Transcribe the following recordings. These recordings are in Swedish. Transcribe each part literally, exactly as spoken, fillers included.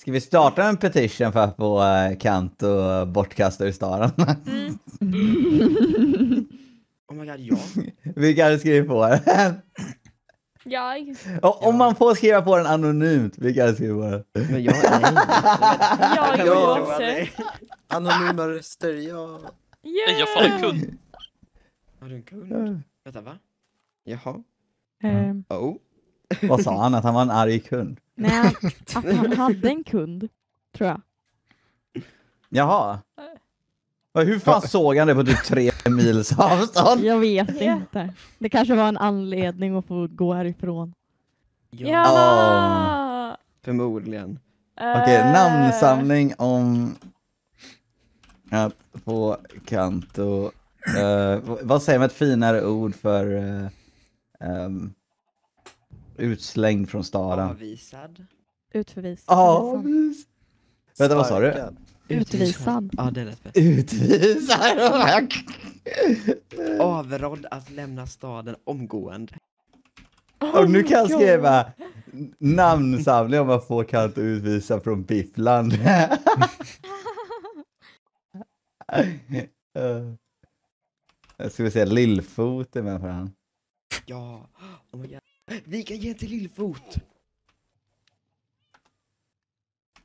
Ska vi starta en petition för att få uh, Kant och bortkasta ur staden? Mm. Oh my god, ja. Vi kan skriva på den. Jag. Och, om man får skriva på den anonymt, vi kan skriva på den. Men jag är inte. Jag, jag, jag också. Anonyma röster, jag... Yeah. Jag får en kund. Har du en kund? Vänta, va? Jaha. Mm. Oh. Vad sa han? Att han var en arg kund? Nej, att han hade en kund, tror jag. Jaha. Hur fan såg han det på typ tre mils avstånd? Jag vet inte. Det kanske var en anledning att få gå härifrån. Ja! Ja. Oh. Förmodligen. Okej, okay, namnsamling om att få Kanto. Uh, vad säger man ett finare ord för... Uh, um, utslängd från staden. Avvisad. Utförvisad. Avvisad. Vänta, vad sa du? Utvisad. Ja, det är rätt. Utvisad. Avrådd att lämna staden omgående. Oh, och nu kan jag skriva namnsamling om man får kallt utvisa från Biffland. Jag skulle säga Lillfot är med för han. Ja. Oh my God. Vi kan ge till Lillfot.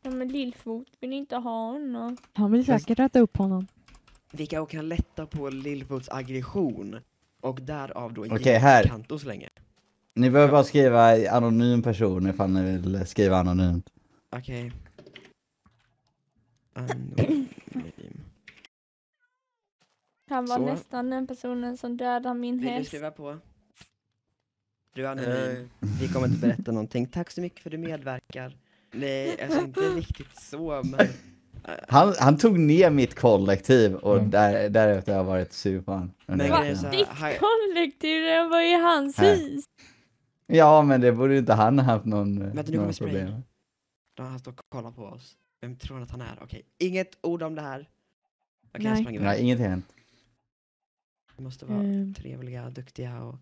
Ja, men Lillfot vill inte ha honom. Han vill säkert rätta upp honom. Vi kan, och kan lätta på Lillfots aggression. Och därav då okay, ge Kanto så länge. Ni behöver bara skriva anonym person ifall ni vill skriva anonymt. Okej. Okay. Anonym. Han var så. Nästan den personen som dödade min häst. Vill du skriva på? Du anonym. Vi kommer inte berätta någonting. Tack så mycket för att du medverkar. Nej, alltså inte riktigt så, men... Han, han tog ner mitt kollektiv och mm. där, därefter har jag varit super. Men va, ditt kollektiv, det var ju hans här. Hus. Ja, men det borde inte han ha haft någon, men någon nu kommer problem. SpreyN. Då har han stått och kollat på oss. Vem tror han att han är? Okej, okay. Inget ord om det här. Okay, nej. Nej, inget hänt. Vi måste vara mm. trevliga, duktiga och...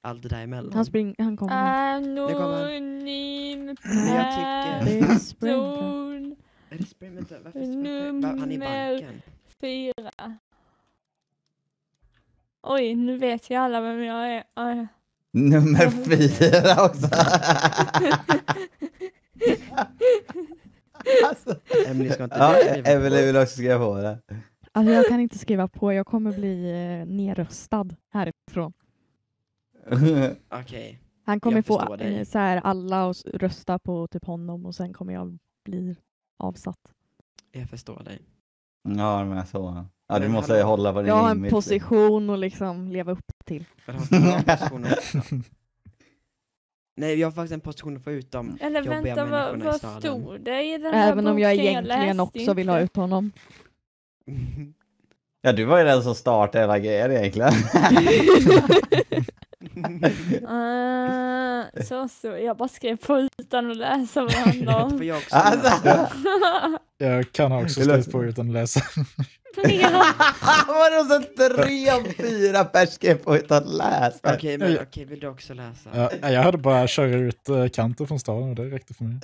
allt det där emellan. Han spring, han kommer. Anonym person. Är det SpreyN? Vänta, varför SpreyN? Han är i banken. Fyra. Oj, nu vet jag alla vem jag är. Aj. Nummer fyra också. Alltså. Emily ska inte ja, Emily vill också skriva på det. Alltså jag kan inte skriva på. Jag kommer bli eh, nerröstad härifrån. Okej. Han kommer få dig. Så här alla och rösta på typ honom och sen kommer jag bli avsatt. Jag förstår dig. Ja, men så. Ja, du men måste hade... hålla på din ja, en position och liksom leva upp till. Nej, jag har faktiskt en position att få ut dem. Eller vänta, vad, vad stod det i den här även boken? Om jag egentligen jag också inte. Vill ha ut honom. Ja, du var ju den som startade hela grejen egentligen. uh, så, så, jag bara skrev på utan att läsa vad det handlar om. jag, alltså. jag, jag kan också skriva på utan att läsa. Var det så tre, fyra personer på utan att läsa? Okej, men okej, vill du också läsa? Ja, jag hade bara köra ut uh, Kanto från staden och det räckte för mig.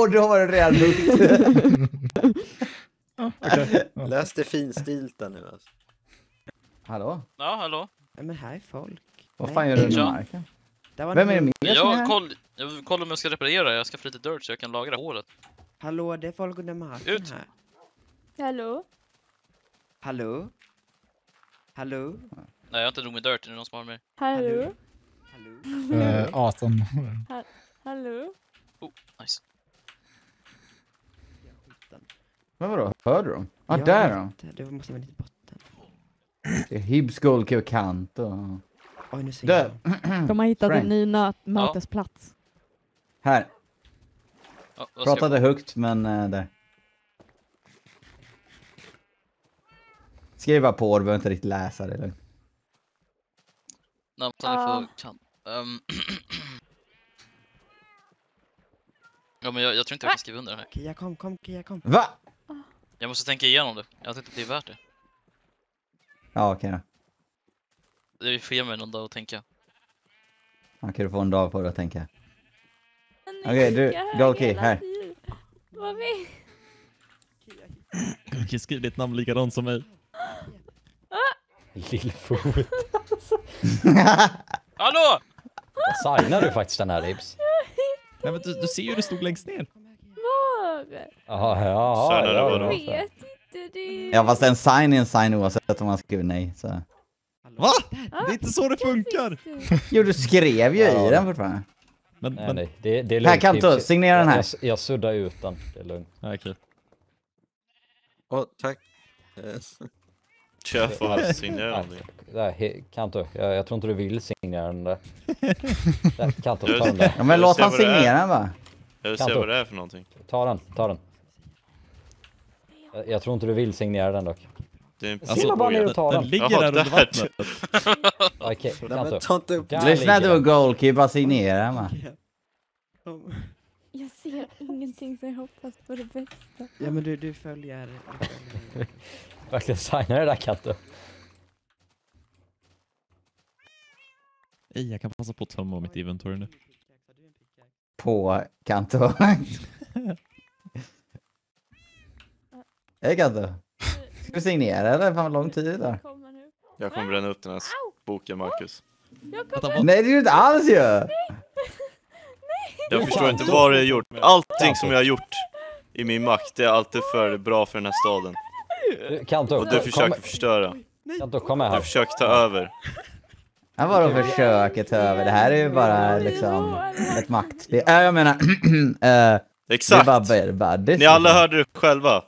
Och då var det redan lukt. Ja, okay. Ja. Läs det finstilta nu alltså. Hallå? Ja, hallå. Ja, men här är folk. Vad fan gör du nu, Marken? Vem är det? Jag, koll, jag kollar om jag ska reparera. Jag ska få lite dirt så jag kan lagra håret. Hallå, det är folk under marken ut. Här. Hallå? Hallå? Hallå? Nej, jag har inte drog med dirt. Är det någon som har med? Hallå? Hallå? Eh, arton. Ha hallå? Oh, nice. Men vadå? Hör du dem? Ah, ja, där då? Det måste vara lite botten. Det är HiBz, Golke och Kanto. Oj, nu ser jag. De har hittat en ny mötesplats. Ja. Här. Oh, pratade högt, men äh, där. Skriva på, du behöver inte riktigt läsa det, eller? Nej, men jag får kan... Um. Ja, men jag, jag tror inte jag kan skriva under det här. Kiyya, kom, kom, Kiyya, kom. Va? Jag måste tänka igenom det. Jag tänkte att det är värt det. Ja, okej okay, då. Det är fel med någon dag att tänka. Okej, okay, du får en dag på dig att tänka. Okej, okay, du, Golke, här. Vad crever. Kiyya skriv ditt namn likadant som mig. Lillfot. Hallå! Vad signar du faktiskt den här Hibz? Nej men du, du ser ju det stod längst ner. Var? Aha, ja, ja, ja, jag vet inte det. Ja fast en sign är en sign oavsett om man skriver nej. Så. Va? Ah, det är inte så det funkar. Jo du skrev ju ja, i den fortfarande. Men, nej, men... Nej, det, det är lugnt. Här Kanto, signera den här. Jag, jag suddar ut den, det är lugnt. Ja, okej. Åh, oh, tack. Yes. Kör för att signera den. Kanto, jag, jag tror inte du vill signera den där. Där Kanto, ta den där. Ja, men låt han signera den va? Jag vill se vad det är för någonting. Ta den, ta den. Jag, jag tror inte du vill signera den dock. Det är alltså, bara ner och ta den. Den ligger Jaha, där under vattnet. Okej, Kanto. Lyssna du och goalkeeper, signera den va? Jag ser ingenting så jag hoppas på det bästa. Ja men du, du följer... Verkligen signar det där Kanto. Ej, jag kan passa på att tömma om mitt inventory nu. På Kanto. Hej Kanto. Ska vi signera eller? Fan vad lång tid där. Jag kommer bränna upp den här boken Marcus. Nej det är ju inte alls ju. Jag förstår inte vad jag har gjort. Allting som jag har gjort i min makt är alltid för bra för den här staden. Kanto, och du försöker kom... förstöra. Kanto, kom här. Du försöker ta över. Ja, vadå försöker ta över? Det här är ju bara liksom ett maktspel. Äh, jag menar... äh, exakt. Bara, bara, ni alla hörde det själva.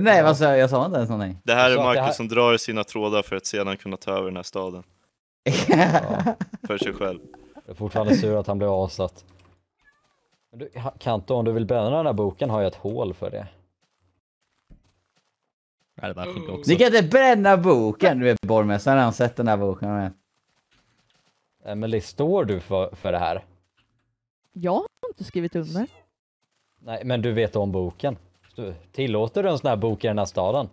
Nej, vad sa jag? Jag sa inte ens någonting. Det här är Marcus här... som drar i sina trådar för att sedan kunna ta över den här staden. Ja. För sig själv. Jag är fortfarande sur att han blev avsatt. Du, Kanto, om du vill bränna den här boken har jag ett hål för det. Nej, det också. Ni kan inte bränna boken. Du är borgmästaren, han har sett den här boken. Emelie, står du för, för det här? Jag har inte skrivit under. Nej, men du vet om boken. Du, tillåter du en sån här bok i den här staden?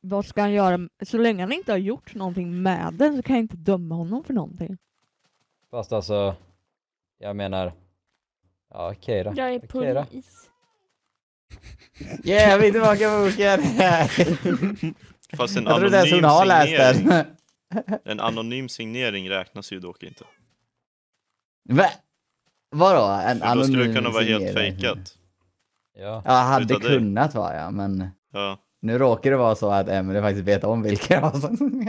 Vad ska han göra? Så länge han inte har gjort någonting med den så kan jag inte döma honom för någonting. Fast alltså... Jag menar... Ja, okej okay då. Jag är polis. Okay då. Yeah, vi är tillbaka på boken. Fast en anonym signering. En anonym signering räknas ju dock inte. Va? Vadå? En anonym signering? Då skulle det kunna vara helt fejkat. Ja, ja hade kunnat vara ja, men... Ja. Nu råkar det vara så att Emeliehw faktiskt vet om vilka det var som...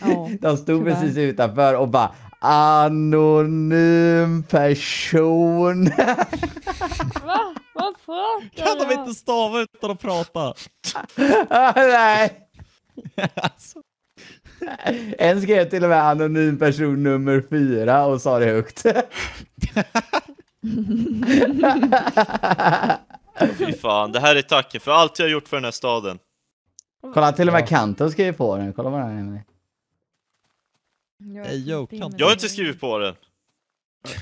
Ja, de stod tyvärr. Precis utanför och bara... Anonym person. Va? Vad pratar kan jag? De inte stava utan att prata? Ah, nej. Alltså. En skrev till och med anonym person nummer fyra och sa det högt. Fy fan, det här är tacken för allt jag har gjort för den här staden. Kolla till och med Kanto skrev på den. Kolla vad den är med. Jag, Yo, jag har inte skrivit på den.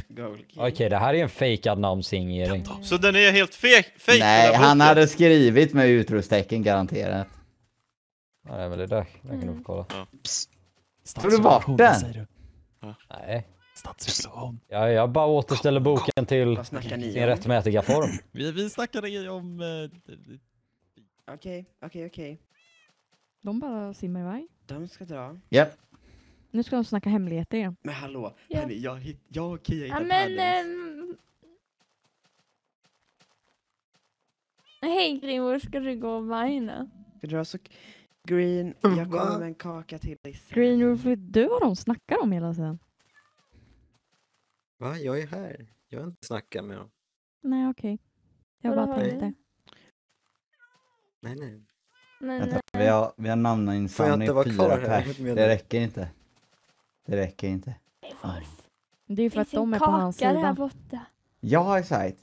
Okej, okay, det här är en fejkad namnsignering. Så den är helt fejk? Nej, han hade skrivit med utropstecken garanterat. Nej, men det där jag kan nog kolla. Ja. Tror du bort den? Ja. Nej. Ja, jag bara återställer boken till sin rättmätiga form. Vi, vi snackade om... Okej, okej, okej. De bara simmar iväg. De ska dra. Japp. Yep. Nu ska de snacka hemligheter igen. Men hallå, ja. Hörni, jag, hit, jag och Kiyya hittar pärlens. Äm... Hej Greenwolf, ska du gå och vajna? Ska du ha så... Green, jag kommer med en kaka till dig sen. Greenwolf, du och de snackar om hela tiden. Va? Jag är här. Jag har inte snackat med dem. Nej, okej. Okay. Jag bara tänkte. Nej, nej. nej, nej. Vi har, vi har namninsamling i fyra pers. Det räcker inte. Det räcker inte. Aj. Det är för att de är på hans sida. Ja, exakt.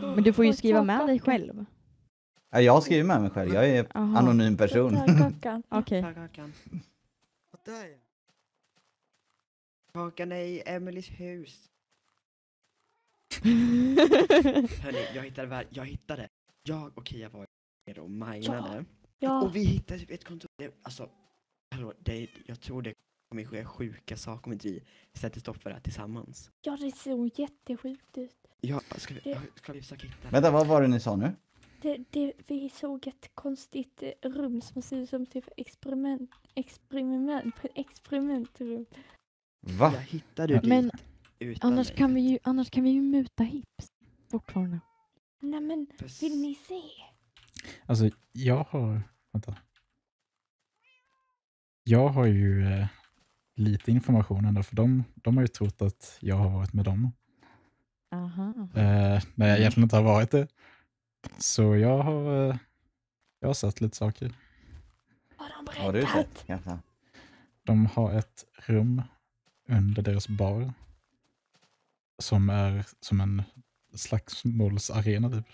Men du får ju skriva med dig själv. Ja, jag skriver med mig själv. Jag är en anonym person. Okej. Kakan är i Emelies hus. Hörrni, jag hittade, jag hittade. Jag och Kiyya var nere och minade. Ja. Och vi hittade ett kontor. Alltså, hallå, det, jag tror det kommer ske sjuka saker om vi sätter stopp för det här tillsammans. Ja, det ser jättesjukt ut. Ja, ska vi, det... ska vi försöka hitta... Vänta, vad var det ni sa nu? Det, det, vi såg ett konstigt rum som ser ut som typ experiment, experiment, experimentrum. Va? Jag hittade det men utan annars, kan vi ju, annars kan vi ju muta HiBz fortfarande. Nej men, vill ni se? Alltså, jag har... Vänta. Jag har ju eh, lite information ändå, för de, de har ju trott att jag har varit med dem. Aha. Eh, när jag egentligen inte har varit det. Så jag har eh, jag har sett lite saker. Har de berättat? Har du sett? Jävlar. De har ett rum under deras bar som är som en slagsmålsarena typ.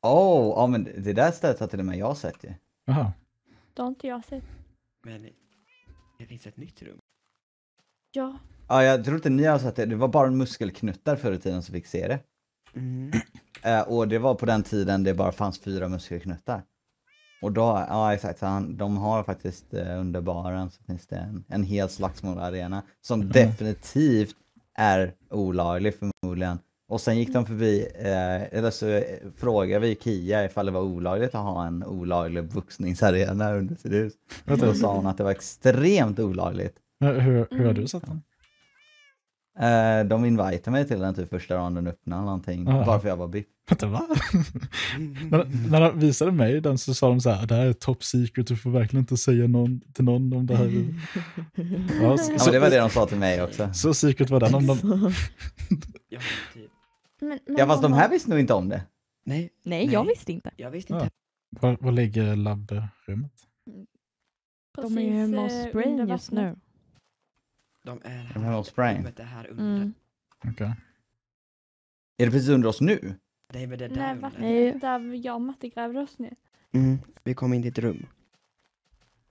Åh, oh, oh, men det där stället har till och med jag sett ju. Jaha. Det har inte jag sett. Men det finns ett nytt rum. Ja. Ja, jag tror inte ni har sett det. Det var bara en muskelknuttar förr i tiden som fick se det. Mm. Eh, och det var på den tiden det bara fanns fyra muskelknuttar. Och då, ja exakt, han, de har faktiskt eh, under baren så finns det en, en hel slagsmålarena som mm. definitivt är olaglig förmodligen. Och sen gick de förbi, eh, eller så frågade vi Kiyya ifall det var olagligt att ha en olaglig boxningsarena under sitt hus. Och då sa hon att det var extremt olagligt. Mm. Hur, hur har du sett den? Eh, de inviterade mig till den typ första dagen den öppnade någonting, ah, bara för jag var biff. Vänta, va? när, när de visade mig den så sa de så här: det här är top secret, du får verkligen inte säga någon, till någon om det här. Ja, så, ja, men det var det de sa till mig också. Så secret var den om de... Ja, typ. Men, men, ja, fast de här visste nog inte om det. Nej, nej, nej. jag visste inte. Jag visste inte. Ja. Var, var ligger labbrummet? De är ju hemma hos SpreyN just nu. De är här, de här hos SpreyN. Det här under. Mm. Okej. Okay. Är det precis under oss nu? Nej, men det där nej, under. Nej, där jag och Matte gräver oss nu. Mm. Vi kom in i ett rum.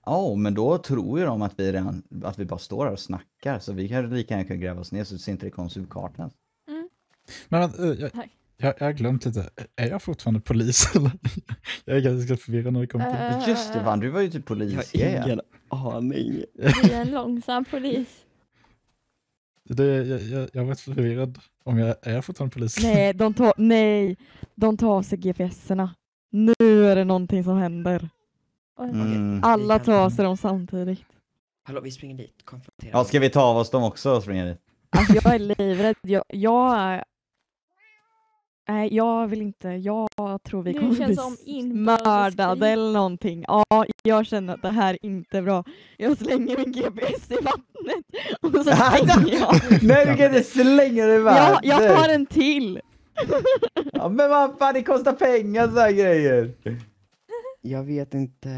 Ja, oh, men då tror ju de att vi, redan, att vi bara står här och snackar. Så vi kan lika gärna gräva oss ner så det ser inte det konstigt ut kartan. Men jag, jag, jag har glömt lite. Är jag fortfarande polis? Jag är ganska förvirrad när vi kom till det. Just det, Van, du var ju typ polis. Jag har ingen aning. Du är en långsam polis. Det, jag, jag, jag var förvirrad om jag är fortfarande polis. Nej, de tar, nej, de tar av sig G P S-erna. Nu är det någonting som händer. Mm. Alla tar sig dem samtidigt. Hallå, vi springer dit. Ja, ska vi ta av oss dem också och springa dit? Alltså, jag är livrädd. Jag, jag är... Nej, jag vill inte. Jag tror vi kommer bli mördade eller någonting. Ja, jag känner att det här är inte bra. Jag slänger min G P S i vattnet. Och så slänger jag. Nej, du kan inte slänga det i vattnet. Jag, jag tar en till. Ja, men vad fan, det kostar pengar så här grejer. Jag vet inte.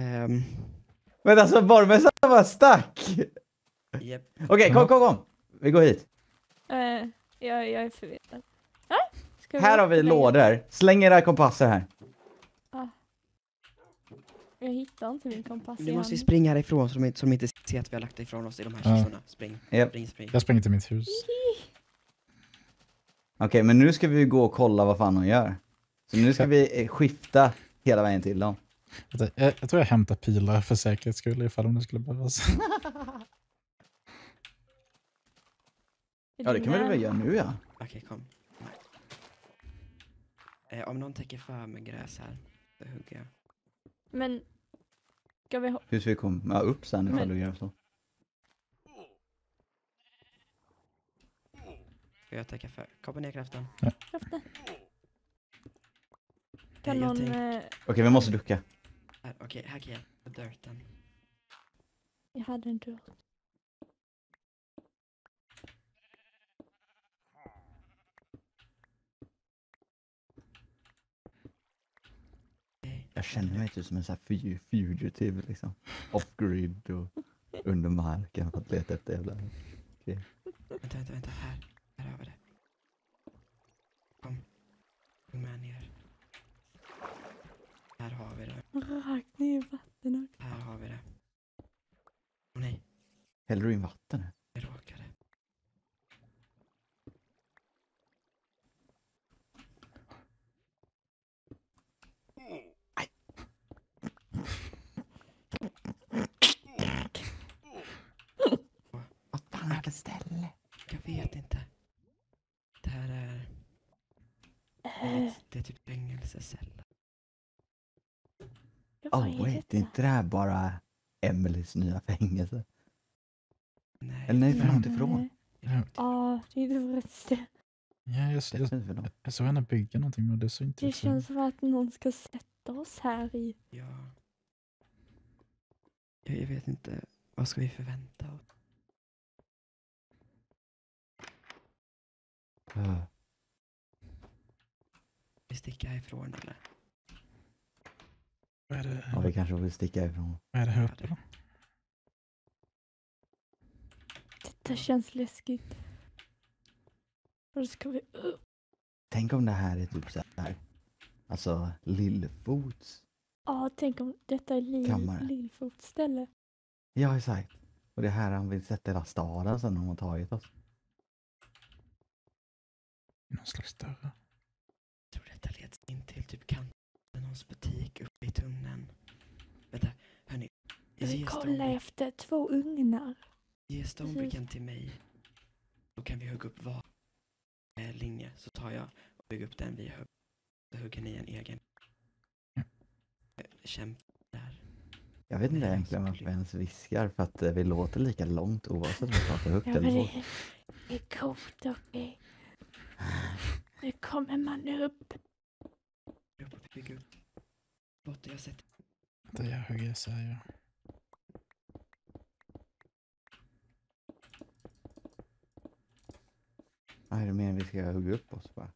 Men alltså, Bormessan var stack. Yep. Okej, okay, kom, kom, kom. Vi går hit. Uh, jag, jag är förvirrad. Ah? Här har vi lådor. Släng era kompasser här. Ah. Jag hittar inte min kompass. Nu måste vi springa härifrån så de inte, inte ser att vi har lagt ifrån oss i de här kistorna. Ah. Spring. Yep. spring, spring. Jag springer till mitt hus. Okej, okay, men nu ska vi gå och kolla vad fan de gör. Så nu ska vi skifta hela vägen till dem. Jag, jag, jag tror jag hämtar pilar för säkerhets skull ifall de skulle behövas. Ja, det kan vi väl göra nu, ja. Okej, kom. Eh, om någon täcker för med gräs här, så hugger jag. Men, ska vi... Hur ska vi komma upp sen ifall Men... du gör så? Ska jag täcka för? Kappa ner kraften. Ja. Kraften. Kan någon... Tänk... Okej, vi måste ducka. Okej, okay, här kan jag. Dirten. Jag hade en dirt. Jag känner mig typ som en sån här fugitive liksom. Off-grid och under marken för att leta efter jävla grejer. Vänta, vänta, vänta. Här. Här över det. Kom. Kom med ner. Här har vi det. Rakt ner i vatten. Här har vi det. Åh nej. Häller du in vatten här? Jag råkade. Ställe. Jag vet inte. Det här Det är typ fängelseceller. Oh wait, är inte det här bara Emelies nya fängelse? Nej. Eller nej, från utifrån. Ja, det är det rätt. Ja, jag, jag, jag, jag såg henne bygga någonting, men det såg inte ut så. Det känns som att någon ska sätta oss här i. Ja. Jag, jag vet inte. Vad ska vi förvänta oss? Uh. Vi sticker härifrån, eller? Vad är det? Ja, vi kanske vill sticka härifrån. Vad är det här uppe då? Detta känns läskigt. Och ska vi upp. Tänk om det här är typ så här. Alltså, Lillfots. Ja, tänk om detta är li- Lillfots ställe. Ja, exakt. Och det här han vill sätta hela staden sen de har tagit oss. Någon slags dörr. Jag tror detta leds in till typ kanten av någons butik uppe i tunneln. Vänta, hörni. Vi kollar efter två ugnar. Ge stånbrickan till mig. Då kan vi hugga upp var eh, linje. Så tar jag och bygger upp den vi hugger. Så hugger ni en egen. Mm. Kämpa där. Jag vet inte egentligen varför vi ens viskar. För att vi låter lika långt oavsett om vi pratar högt eller lågt. Det är coolt, okej. Nu kommer man upp. Jag borde bygga upp. Låt jag sätta. Vänta, jag hugger så här, ja. Nej, du menar vi ska hugga upp oss bara?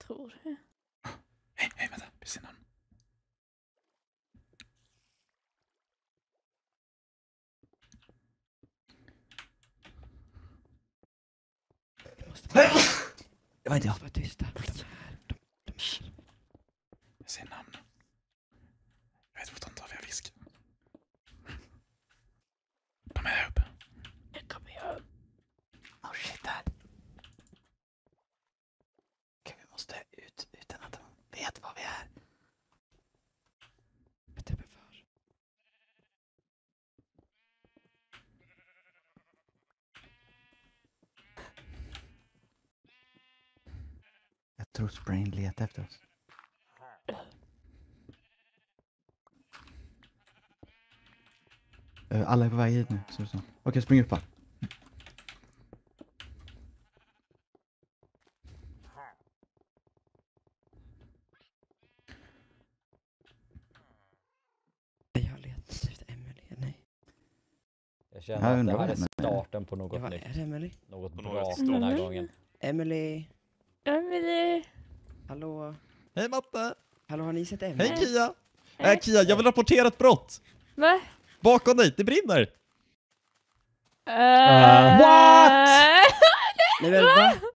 Tror du? Oh, hej, hej, vänta, precis namn. Jag vet inte, jag var tysta. Jag ser namn. Jag vet inte vad jag viskar. De är här uppe. Jag kommer jag upp. Oh shit, där. Okej, vi måste ut utan att de vet vad vi är. Vet jag för. Jag tror SpreyN letar efter oss. Alla är på väg hit nu. Okej, okay, spring upp här. Jag känner jag att det här är starten på något var, nytt. Är det Emeliehw? Något på bra något den här gången. Emeliehw. Emeliehw. Hallå. Hej Matte. Hallå, har ni sett Emeliehw? Hej Kiyya. Hej äh, Kiyya, jag vill rapportera ett brott. Va? Bakom dig, det brinner. Uh,